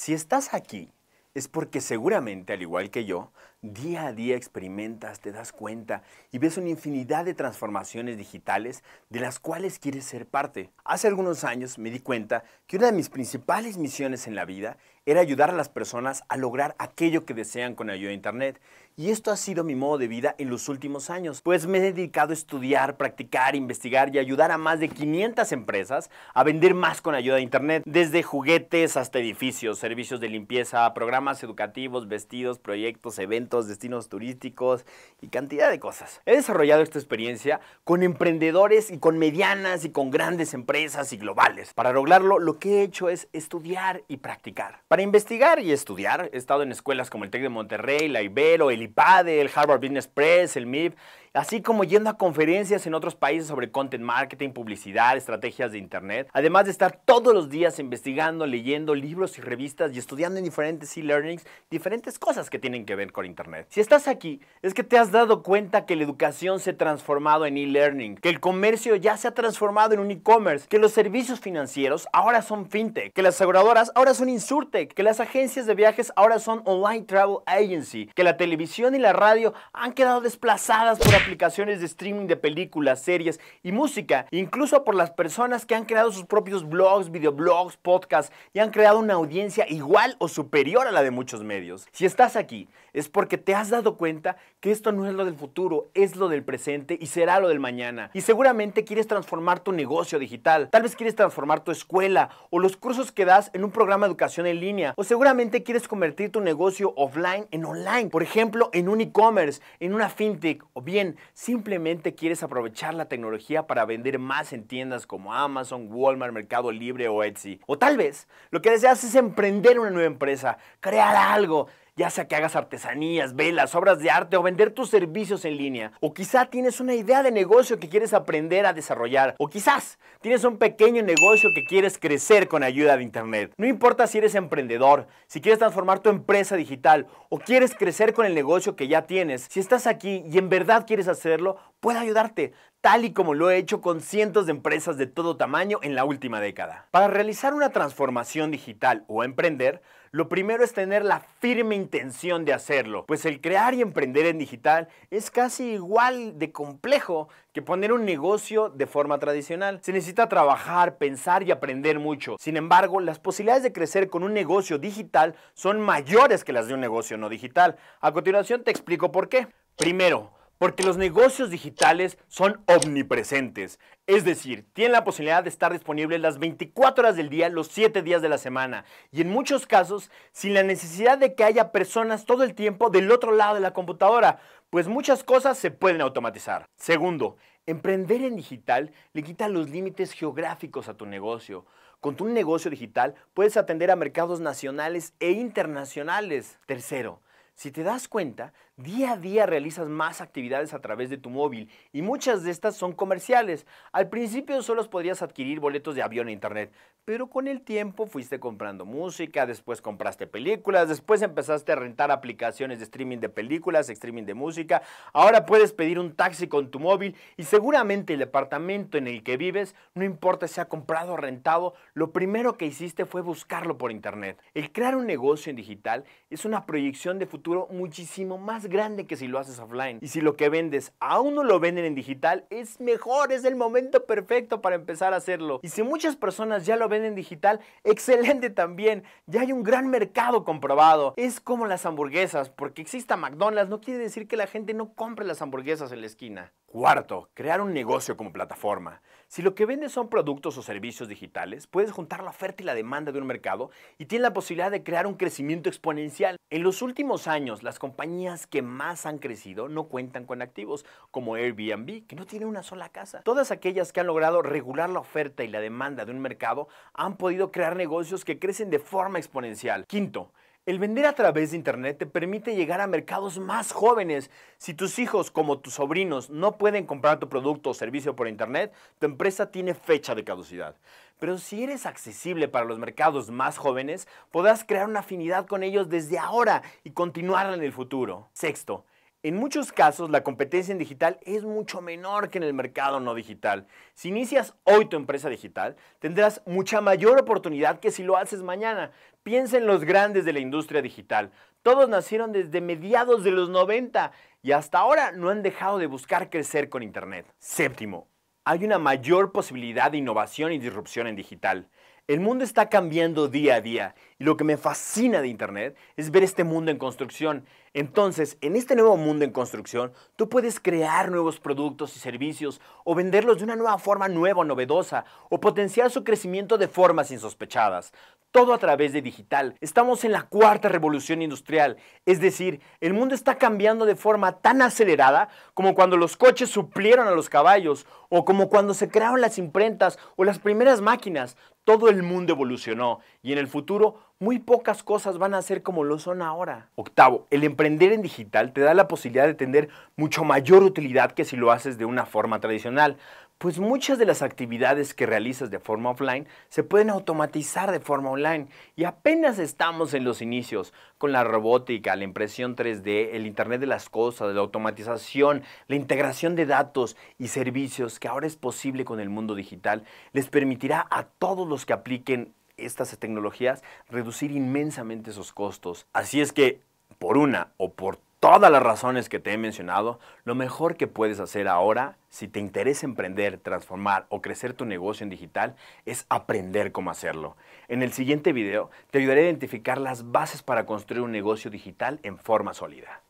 Si estás aquí, es porque seguramente, al igual que yo, día a día experimentas, te das cuenta y ves una infinidad de transformaciones digitales de las cuales quieres ser parte. Hace algunos años me di cuenta que una de mis principales misiones en la vida era ayudar a las personas a lograr aquello que desean con ayuda de Internet. Y esto ha sido mi modo de vida en los últimos años, pues me he dedicado a estudiar, practicar, investigar y ayudar a más de 500 empresas a vender más con ayuda de Internet, desde juguetes hasta edificios, servicios de limpieza, programas educativos, vestidos, proyectos, eventos, destinos turísticos y cantidad de cosas. He desarrollado esta experiencia con emprendedores y con medianas y con grandes empresas y globales. Para lograrlo, lo que he hecho es estudiar y practicar. Para investigar y estudiar, he estado en escuelas como el TEC de Monterrey, la Ibero, el IPADE, el Harvard Business Press, el MIP, así como yendo a conferencias en otros países sobre content marketing, publicidad, estrategias de internet, además de estar todos los días investigando, leyendo libros y revistas y estudiando en diferentes e-learnings, diferentes cosas que tienen que ver con internet. Si estás aquí, es que te has dado cuenta que la educación se ha transformado en e-learning, que el comercio ya se ha transformado en un e-commerce, que los servicios financieros ahora son fintech, que las aseguradoras ahora son insurtech, que las agencias de viajes ahora son online travel agency, que la televisión y la radio han quedado desplazadas por aplicaciones de streaming de películas, series y música, incluso por las personas que han creado sus propios blogs, videoblogs, podcasts y han creado una audiencia igual o superior a la de muchos medios. Si estás aquí, es porque te has dado cuenta que esto no es lo del futuro, es lo del presente y será lo del mañana. Y seguramente quieres transformar tu negocio digital, tal vez quieres transformar tu escuela o los cursos que das en un programa de educación en línea, o seguramente quieres convertir tu negocio offline en online, por ejemplo, en un e-commerce, en una fintech, o bien simplemente quieres aprovechar la tecnología para vender más en tiendas como Amazon, Walmart, Mercado Libre o Etsy. O tal vez lo que deseas es emprender una nueva empresa, crear algo, ya sea que hagas artesanías, velas, obras de arte o vender tus servicios en línea. O quizá tienes una idea de negocio que quieres aprender a desarrollar. O quizás tienes un pequeño negocio que quieres crecer con ayuda de internet. No importa si eres emprendedor, si quieres transformar tu empresa digital o quieres crecer con el negocio que ya tienes. Si estás aquí y en verdad quieres hacerlo, puedo ayudarte, tal y como lo he hecho con cientos de empresas de todo tamaño en la última década. Para realizar una transformación digital o emprender, lo primero es tener la firme intención de hacerlo, pues el crear y emprender en digital es casi igual de complejo que poner un negocio de forma tradicional. Se necesita trabajar, pensar y aprender mucho. Sin embargo, las posibilidades de crecer con un negocio digital son mayores que las de un negocio no digital. A continuación te explico por qué. Primero, porque los negocios digitales son omnipresentes, es decir, tienen la posibilidad de estar disponibles las 24 horas del día, los 7 días de la semana, y en muchos casos sin la necesidad de que haya personas todo el tiempo del otro lado de la computadora, pues muchas cosas se pueden automatizar. Segundo, emprender en digital le quita los límites geográficos a tu negocio. Con tu negocio digital puedes atender a mercados nacionales e internacionales. Tercero, si te das cuenta, día a día realizas más actividades a través de tu móvil y muchas de estas son comerciales. Al principio solo podrías adquirir boletos de avión e internet, pero con el tiempo fuiste comprando música, después compraste películas, después empezaste a rentar aplicaciones de streaming de películas, streaming de música. Ahora puedes pedir un taxi con tu móvil y seguramente el departamento en el que vives, no importa si ha comprado o rentado, lo primero que hiciste fue buscarlo por internet. El crear un negocio en digital es una proyección de futuro muchísimo más grande que si lo haces offline. Y si lo que vendes aún no lo venden en digital, es mejor, es el momento perfecto para empezar a hacerlo. Y si muchas personas ya lo venden digital, excelente también. Ya hay un gran mercado comprobado. Es como las hamburguesas, porque exista McDonald's no quiere decir que la gente no compre las hamburguesas en la esquina. Cuarto, crear un negocio como plataforma. Si lo que vendes son productos o servicios digitales, puedes juntar la oferta y la demanda de un mercado y tienes la posibilidad de crear un crecimiento exponencial. En los últimos años, las compañías que más han crecido no cuentan con activos, como Airbnb, que no tiene una sola casa. Todas aquellas que han logrado regular la oferta y la demanda de un mercado han podido crear negocios que crecen de forma exponencial. Quinto, el vender a través de internet te permite llegar a mercados más jóvenes. Si tus hijos como tus sobrinos no pueden comprar tu producto o servicio por internet, tu empresa tiene fecha de caducidad. Pero si eres accesible para los mercados más jóvenes, podrás crear una afinidad con ellos desde ahora y continuarla en el futuro. Sexto, En muchos casos, la competencia en digital es mucho menor que en el mercado no digital. Si inicias hoy tu empresa digital, tendrás mucha mayor oportunidad que si lo haces mañana. Piensa en los grandes de la industria digital. Todos nacieron desde mediados de los 90 y hasta ahora no han dejado de buscar crecer con Internet. Séptimo, hay una mayor posibilidad de innovación y disrupción en digital. El mundo está cambiando día a día y lo que me fascina de Internet es ver este mundo en construcción. Entonces, en este nuevo mundo en construcción, tú puedes crear nuevos productos y servicios o venderlos de una nueva forma nueva o novedosa o potenciar su crecimiento de formas insospechadas. Todo a través de digital. Estamos en la cuarta revolución industrial, es decir, el mundo está cambiando de forma tan acelerada como cuando los coches suplieron a los caballos o como cuando se crearon las imprentas o las primeras máquinas. Todo el mundo evolucionó y en el futuro muy pocas cosas van a ser como lo son ahora. Octavo, el emprender en digital te da la posibilidad de tener mucho mayor utilidad que si lo haces de una forma tradicional, pues muchas de las actividades que realizas de forma offline se pueden automatizar de forma online y apenas estamos en los inicios con la robótica, la impresión 3D, el Internet de las cosas, la automatización, la integración de datos y servicios que ahora es posible con el mundo digital. Les permitirá a todos los que apliquen estas tecnologías reducir inmensamente esos costos. Así es que, por una o por todas las razones que te he mencionado, lo mejor que puedes hacer ahora, si te interesa emprender, transformar o crecer tu negocio en digital, es aprender cómo hacerlo. En el siguiente video te ayudaré a identificar las bases para construir un negocio digital en forma sólida.